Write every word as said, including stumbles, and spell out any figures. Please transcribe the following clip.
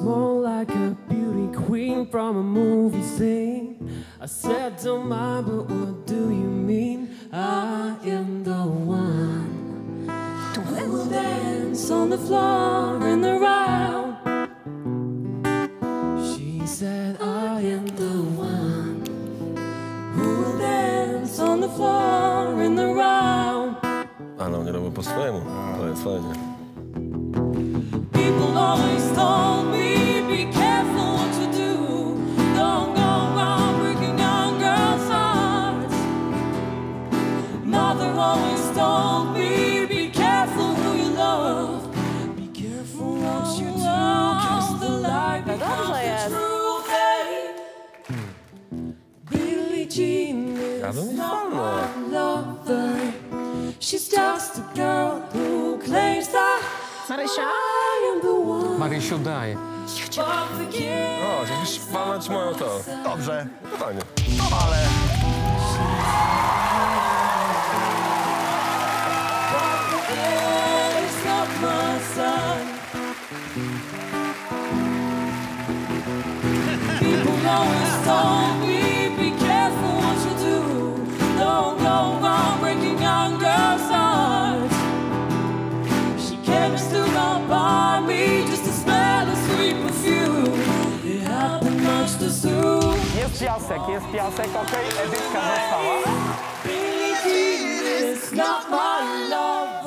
was more like a beauty queen from a movie scene. I said, don't mind, but what do you mean? I am the one who will dance on the floor in the round. She said, I am the one who will dance on the floor in the round. Она мне говорила по-своему, твоя свадьба. People always told me, be careful what you do. Don't go around breaking young girls' hearts. Mother always told me, be careful who you love. Be careful what you do, cause the lie becomes the truth. Billie Jean is not my lover. She's just a girl who claims that I am the one. Marysiu, daj. O, jakiś palec moją to. Dobrze. Pytanie. No ale... People always told me, be careful what you do. Don't go around breaking young girls' hearts. She came to come by me just to smell a sweet perfume. It happened much too soon. Jest piasek, jest piasek, okej, Edytka została. Billie Jean is not my love.